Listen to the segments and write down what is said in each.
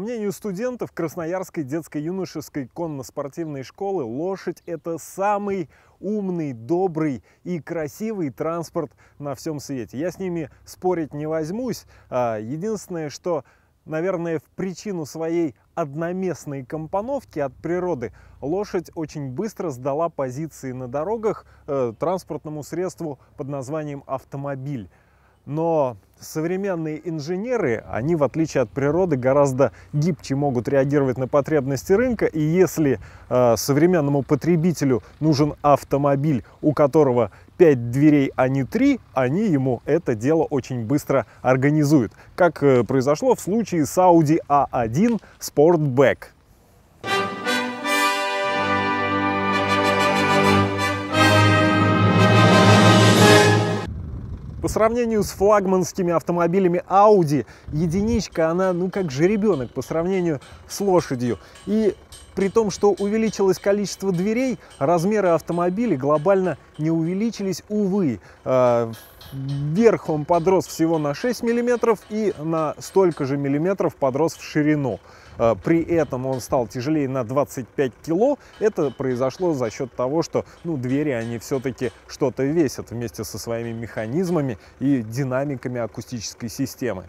мнению студентов Красноярской детско-юношеской конно-спортивной школы, лошадь – это самый умный, добрый и красивый транспорт на всем свете. Я с ними спорить не возьмусь. Единственное, что, наверное, в причину своей одноместной компоновки от природы лошадь очень быстро сдала позиции на дорогах транспортному средству под названием автомобиль. Но современные инженеры, они, в отличие от природы, гораздо гибче могут реагировать на потребности рынка. И если современному потребителю нужен автомобиль, у которого 5 дверей, а не 3, они ему это дело очень быстро организуют. Как произошло в случае с Audi A1 Sportback. По сравнению с флагманскими автомобилями Audi, единичка, она как жеребенок по сравнению с лошадью. И при том, что увеличилось количество дверей, размеры автомобилей глобально не увеличились, увы. Вверх он подрос всего на 6 мм и на столько же миллиметров подрос в ширину. При этом он стал тяжелее на 25 кило. Это произошло за счет того, что двери, они все-таки что-то весят вместе со своими механизмами и динамиками акустической системы.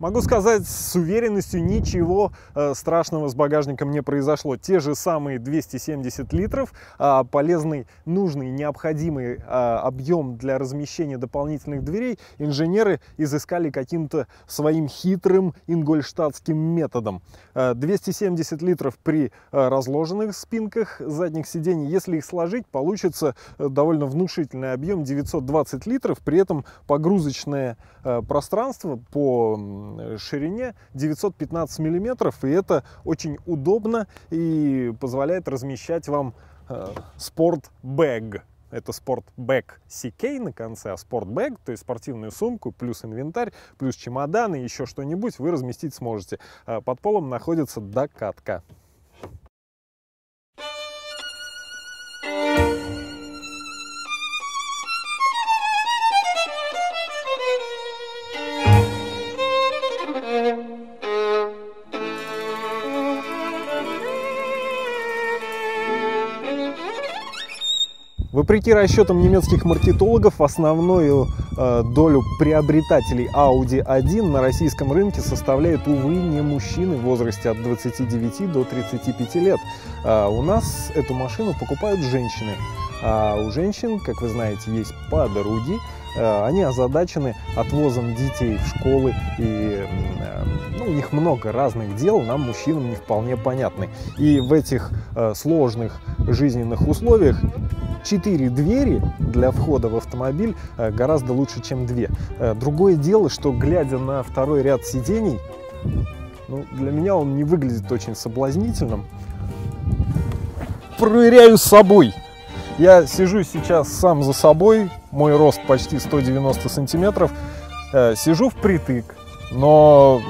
Могу сказать с уверенностью, ничего страшного с багажником не произошло. Те же самые 270 литров, полезный, нужный, необходимый объем для размещения дополнительных дверей инженеры изыскали каким-то своим хитрым ингольштатским методом. 270 литров при разложенных спинках задних сидений, если их сложить, получится довольно внушительный объем 920 литров, при этом погрузочное пространство по ширине 915 миллиметров, и это очень удобно и позволяет размещать вам спортбэг. Это спортбэг CK на конце, а спортбэг, то есть спортивную сумку, плюс инвентарь, плюс чемоданы, еще что-нибудь вы разместить сможете. Под полом находится докатка. Вопреки расчетам немецких маркетологов, основную долю приобретателей Audi A1 на российском рынке составляют, увы, не мужчины в возрасте от 29 до 35 лет. У нас эту машину покупают женщины. А у женщин, как вы знаете, есть подруги. Они озадачены отвозом детей в школы, и у них много разных дел, нам, мужчинам, не вполне понятны. И в этих сложных жизненных условиях 4 двери для входа в автомобиль гораздо лучше, чем 2. Другое дело, что, глядя на второй ряд сидений, для меня он не выглядит очень соблазнительным. Проверяю с собой. Я сижу сейчас сам за собой, мой рост почти 190 сантиметров, сижу впритык, но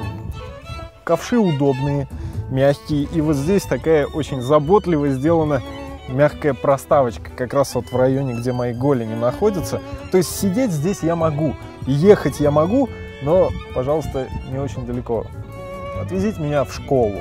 ковши удобные, мягкие, и вот здесь такая очень заботливо сделана мягкая проставочка, как раз вот в районе, где мои голени находятся. То есть сидеть здесь я могу, ехать я могу, но, пожалуйста, не очень далеко. Отвезите меня в школу.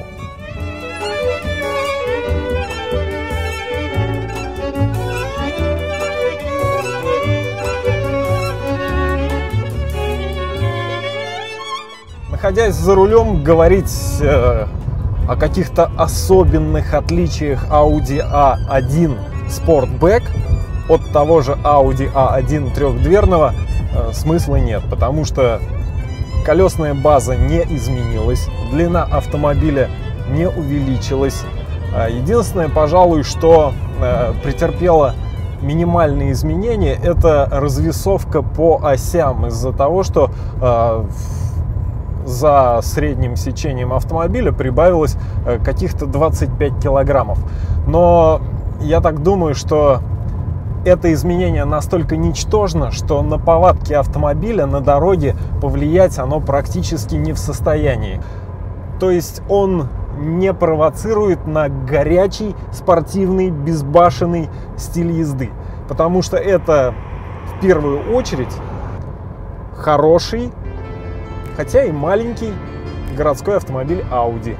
Находясь за рулем, говорить о каких-то особенных отличиях Audi A1 Sportback от того же Audi A1 трехдверного смысла нет, потому что колесная база не изменилась, длина автомобиля не увеличилась. Единственное, пожалуй, что претерпело минимальные изменения, это развесовка по осям, из-за того, что за средним сечением автомобиля прибавилось каких-то 25 килограммов. Но я так думаю, что это изменение настолько ничтожно, что на повадки автомобиля на дороге повлиять оно практически не в состоянии. То есть он не провоцирует на горячий, спортивный, безбашенный стиль езды. Потому что это в первую очередь хороший, хотя и маленький городской автомобиль Audi.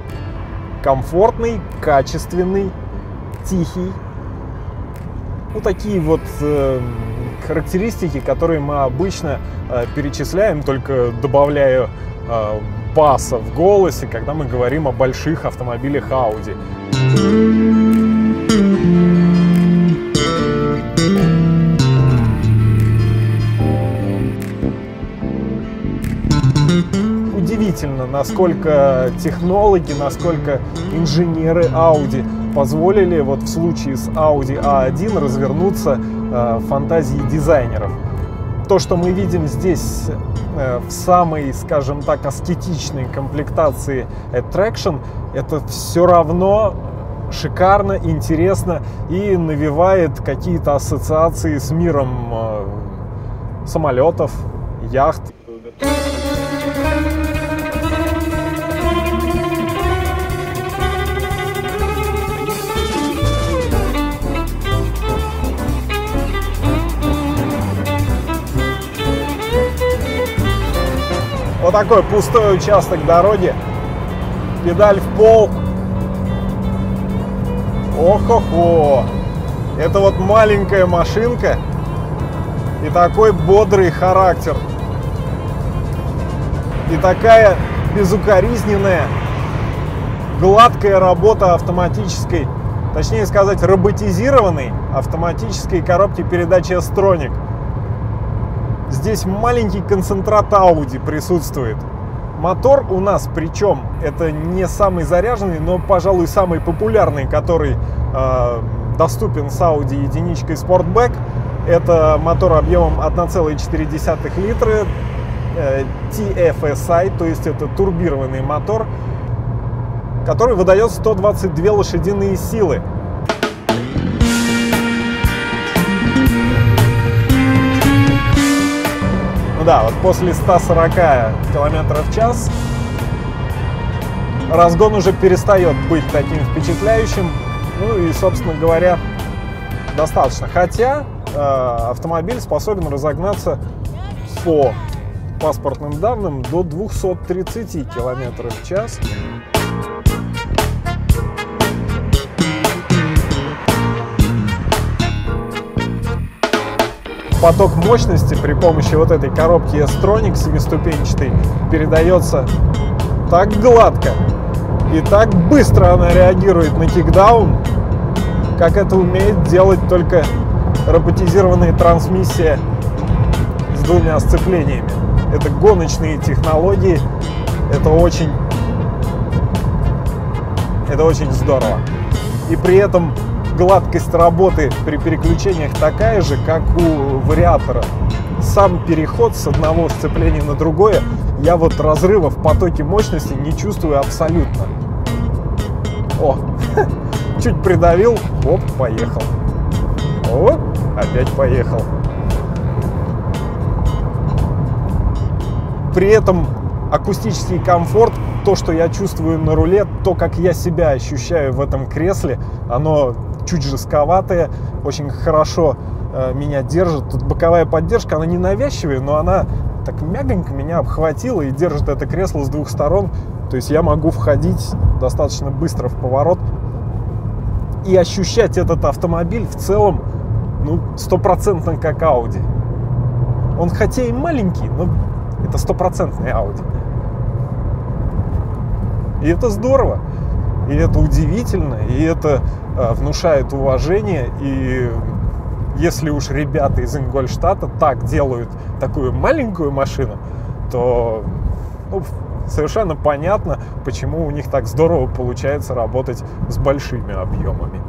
Комфортный, качественный, тихий. Ну, такие вот характеристики, которые мы обычно перечисляем, только добавляя баса в голосе, когда мы говорим о больших автомобилях Audi. Удивительно, насколько технологи, насколько инженеры Audi позволили вот в случае с Audi A1 развернуться фантазии дизайнеров. То, что мы видим здесь в самой, скажем так, аскетичной комплектации Attraction, это все равно шикарно, интересно и навевает какие-то ассоциации с миром самолетов, яхт. Вот такой пустой участок дороги, педаль в пол. Ох-хо-хо! Это вот маленькая машинка и такой бодрый характер. И такая безукоризненная, гладкая работа автоматической, точнее сказать, роботизированной автоматической коробки передач S tronic. Здесь маленький концентрат Audi присутствует. Мотор у нас, причем это не самый заряженный, но, пожалуй, самый популярный, который доступен с Audi единичкой Sportback. Это мотор объемом 1,4 литра TFSI, то есть это турбированный мотор, который выдает 122 лошадиные силы. Ну да, вот после 140 км/ч разгон уже перестает быть таким впечатляющим. Ну и, собственно говоря, достаточно. Хотя автомобиль способен разогнаться по паспортным данным до 230 км/ч. Поток мощности при помощи вот этой коробки S tronic 7-ступенчатой передается так гладко и так быстро она реагирует на кикдаун, как это умеет делать только роботизированная трансмиссия с двумя сцеплениями. Это гоночные технологии, это очень здорово. И при этом гладкость работы при переключениях такая же, как у вариатора. Сам переход с одного сцепления на другое, я вот разрыва в потоке мощности не чувствую абсолютно. О, чуть придавил, оп, поехал. Оп, опять поехал. При этом акустический комфорт, то, что я чувствую на руле, то, как я себя ощущаю в этом кресле, оно чуть жестковатое, очень хорошо меня держит. Тут боковая поддержка, она ненавязчивая, но она так мягонько меня обхватила и держит это кресло с двух сторон. То есть я могу входить достаточно быстро в поворот и ощущать этот автомобиль в целом, ну, стопроцентно как Audi. Он хотя и маленький, но это стопроцентный Audi. И это здорово, и это удивительно, и это внушает уважение. И если уж ребята из Ингольштата так делают такую маленькую машину, то, ну, совершенно понятно, почему у них так здорово получается работать с большими объемами.